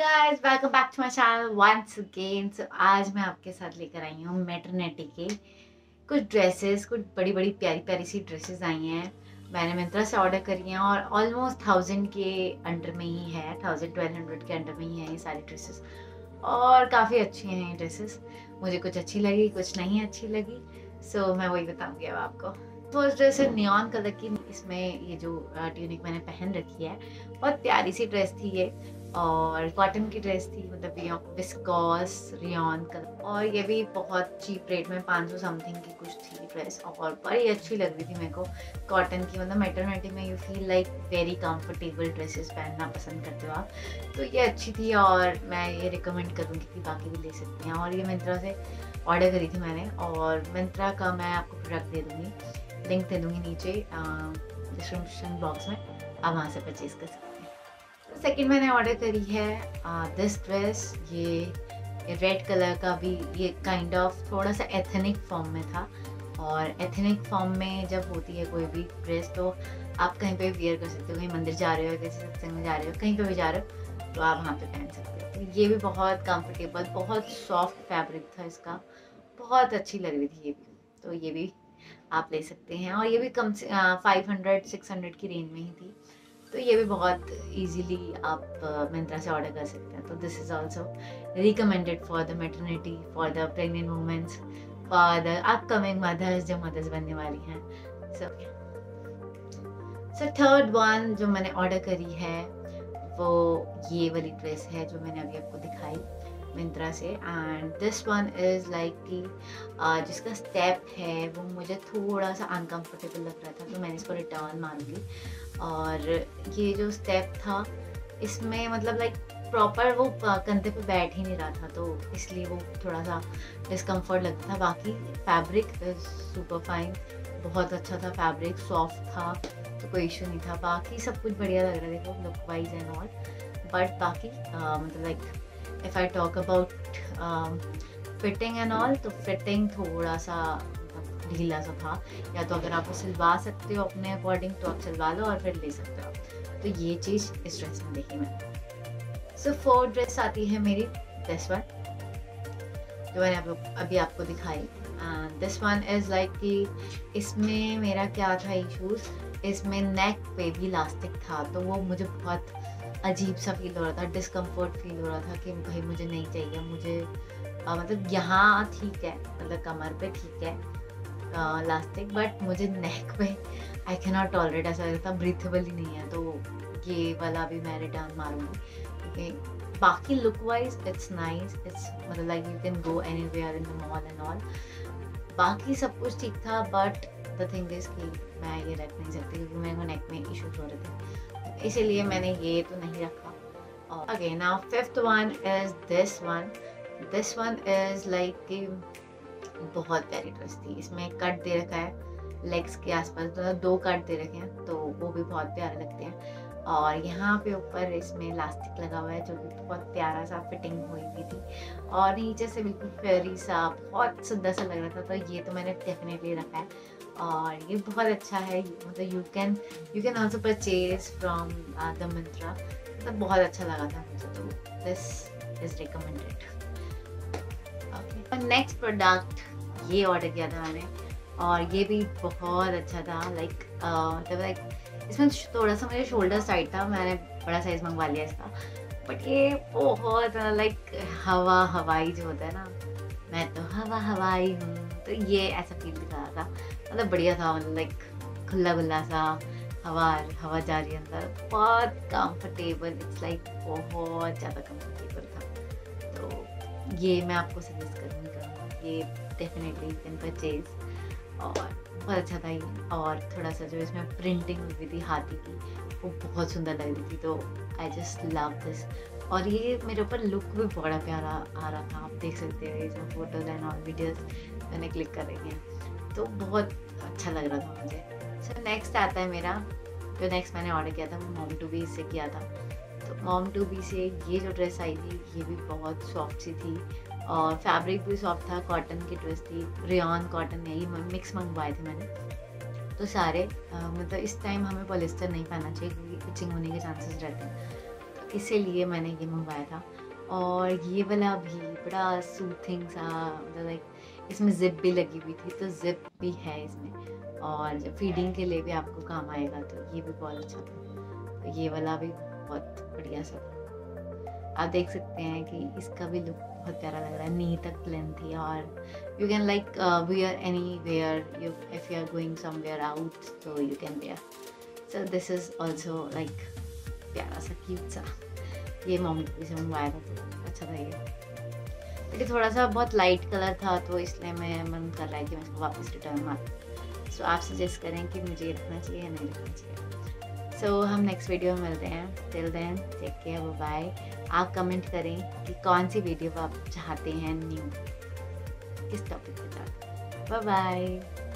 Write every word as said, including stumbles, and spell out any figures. Guys welcome back to my channel once again. So आज मैं आपके साथ लेकर आई हूँ मैटरनिटी के कुछ ड्रेसेस, कुछ बड़ी बड़ी प्यारी प्यारी सी ड्रेसेस आई हैं। मैंने मिंत्रा से ऑर्डर करी हैं और ऑलमोस्ट थाउजेंड के अंडर में ही है, थाउजेंड ट्वेल्व हंड्रेड के अंडर में ही है ये सारी ड्रेसेस और काफ़ी अच्छी हैं ये ड्रेसेस। मुझे कुछ अच्छी लगी, कुछ नहीं अच्छी लगी, सो so, मैं वही बताऊँगी अब आपको। फर्स्ट ड्रेस है नियॉन कलर की, इसमें ये जो ट्यूनिक मैंने पहन रखी है बहुत प्यारी सी ड्रेस थी ये, और कॉटन की ड्रेस थी, मतलब विस्कॉस रियॉन कलर, और ये भी बहुत चीप रेट में पाँच सौ समथिंग की कुछ थी ड्रेस और बड़ी अच्छी लग रही थी मेरे को। कॉटन की मतलब मैटरनिटी में you feel like very comfortable dresses पहनना पसंद करते हो आप, तो ये अच्छी थी और मैं ये रिकमेंड करूँगी कि बाकी भी ले सकते हैं। और ये मिंत्रा से ऑर्डर करी थी मैंने और मिंत्रा का मैं आपको प्रोडक्ट दे दूँगी, लिंक दे दूँगी नीचे डिस्क्रिप्शन बॉक्स में, आप वहाँ से परचेज़ कर सकते हैं। सेकेंड मैंने ऑर्डर करी है दिस ड्रेस, ये रेड कलर का, भी ये काइंड ऑफ थोड़ा सा एथनिक फॉर्म में था, और एथनिक फॉर्म में जब होती है कोई भी ड्रेस तो आप कहीं पे भी वेयर कर सकते हो, कहीं मंदिर जा रहे हो, किसी सत्संग में जा रहे हो, कहीं पे भी जा रहे हो तो आप वहाँ पे पहन सकते हो। ये भी बहुत कंफर्टेबल, बहुत सॉफ्ट फैब्रिक था इसका, बहुत अच्छी लग रही थी ये भी, तो ये भी आप ले सकते हैं। और ये भी कम से फाइव हंड्रेड सिक्स हंड्रेड की रेंज में ही थी, तो ये भी बहुत इजीली आप मिंत्रा से ऑर्डर कर सकते हैं। तो this is also recommended for the maternity, for the pregnant womens, for the upcoming mothers जो मदर्स बनने वाली हैं। सो सो थर्ड वन जो मैंने ऑर्डर करी है वो ये वाली ड्रेस है जो मैंने अभी आपको दिखाई मिंत्रा से, and this one is like कि जिसका स्टेप है वो मुझे थोड़ा सा अनकंफर्टेबल लग रहा था, तो मैंने इसको रिटर्न मान ली। और ये जो स्टेप था इसमें मतलब लाइक प्रॉपर वो कंधे पे बैठ ही नहीं रहा था, तो इसलिए वो थोड़ा सा डिस्कम्फर्ट लगता था। बाकी फैब्रिक सुपर फाइन, बहुत अच्छा था फैब्रिक, सॉफ्ट था तो कोई इशू नहीं था, बाकी सब कुछ बढ़िया लग रहा था look wise and all. But बाकी uh, मतलब like If I talk about um, fitting and all, तो fitting थोड़ा सा ढीला सा था, या तो अगर आप सिलवा सकते हो अपने अकॉर्डिंग तो आप सिलवा लो और फिर ले सकते हो, तो ये चीज़ इस ड्रेस में देखी मैंने। सो फोर ड्रेस आती है मेरी, दिस वन जो मैंने आप, अभी आपको दिखाई, दिस वन इज़ लाइक कि इसमें मेरा क्या था इशूज़, इसमें नेक पे भी इलास्टिक था, तो वो मुझे बहुत अजीब सा फील हो रहा था, डिस्कम्फर्ट फील हो रहा था कि भाई मुझे नहीं चाहिए। मुझे आ, मतलब यहाँ ठीक है, मतलब कमर पे ठीक है इलास्टिक, बट मुझे नेक पे आई कैन नॉट टॉलरेट, ऐसा लगता ब्रीथेबल ही नहीं है, तो ये वाला भी मैं रिटर्न मारूंगी। Okay okay. बाकी look wise it's nice, it's मतलब like you can go anywhere in the mall and all, बाकी सब कुछ ठीक था। बट द थिंग इज कि मैं ये रख नहीं सकती क्योंकि मेरे को नेक में इशूज हो रहे थे, इसीलिए मैंने ये तो नहीं रखा। और again now fifth one is this one, this one is like कि बहुत प्यारी ड्रेस थी, इसमें कट दे रखा है लेग्स के आसपास, तो दो कट दे रखे हैं तो वो भी बहुत प्यारे लगते हैं, और यहाँ पे ऊपर इसमें इलास्टिक लगा हुआ है जो भी बहुत प्यारा सा फिटिंग हुई हुई थी, और नीचे से बिल्कुल फेरी सा बहुत सुंदर सा लग रहा था, तो ये तो मैंने डेफिनेटली रखा है और ये बहुत अच्छा है। मतलब you can you can also purchase from the Myntra, मतलब बहुत अच्छा लगा था मुझे, तो this is recommended. Okay next product ये ऑर्डर किया था मैंने और ये भी बहुत अच्छा था, लाइक मतलब लाइक इसमें थोड़ा सा मेरे शोल्डर साइड था, मैंने बड़ा साइज़ मंगवा लिया इसका, बट ये बहुत लाइक हवा हवाई जो होता है ना, मैं तो हवा हवाई हूँ, तो ये ऐसा फील दिखा रहा था, मतलब बढ़िया था, मतलब लाइक खुला खुला सा हवा हवा जा रही है अंदर, बहुत कंफर्टेबल, इट्स लाइक बहुत ज़्यादा कंफर्टेबल था, तो ये मैं आपको सजेस्ट करूँगी करूँगी ये डेफिनेटली कैन परचेज, और बहुत अच्छा था ये। और थोड़ा सा जो इसमें प्रिंटिंग हुई थी हाथी की वो बहुत सुंदर लग रही थी, तो आई जस्ट लव दिस। और ये मेरे ऊपर लुक भी बड़ा प्यारा आ रहा था, आप देख सकते हो इसमें फोटोज एंड और वीडियोज़ मैंने क्लिक कर रही हैं, तो बहुत अच्छा लग रहा था मुझे। सो नेक्स्ट आता है मेरा, जो नेक्स्ट मैंने ऑर्डर किया था वो मॉम टू बी से किया था, तो मॉम टू बी से ये जो ड्रेस आई थी ये भी बहुत सॉफ्ट सी थी और फैब्रिक भी सॉफ्ट था, कॉटन की ड्रेस थी, रेयॉन कॉटन है, ये मिक्स मंगवाए थे मैंने, तो सारे आ, मतलब इस टाइम हमें पॉलिस्टर नहीं पहनना चाहिए क्योंकि इचिंग होने के चांसेस रहते हैं, इसीलिए मैंने ये मंगवाया था। और ये वाला भी बड़ा सूथिंग सा, मतलब लाइक इसमें ज़िप भी लगी हुई थी, तो ज़िप भी है इसमें और फीडिंग के लिए भी आपको काम आएगा, तो ये भी बहुत अच्छा था। तो ये वाला भी बहुत बढ़िया सा था। आप देख सकते हैं कि इसका भी लुक बहुत प्यारा लग रहा है, नी तक प्लेन थी। और you can like wear anywhere you if you are going somewhere out, तो you can wear. So this is also like प्यारा सा क्यूट सा। ये मॉम टू बी से मंगवाया था तो अच्छा था ये, लेकिन थोड़ा सा बहुत लाइट कलर था, तो इसलिए मैं मन कर रहा है कि मैं इसको वापस रिटर्न मारूँ। सो आप सजेस्ट करें कि मुझे रखना चाहिए या नहीं रखना चाहिए। सो हम नेक्स्ट वीडियो में मिलते हैं। Till then take care, bye. आप कमेंट करें कि कौन सी वीडियो आप चाहते हैं न्यू, किस टॉपिक के साथ। Bye bye.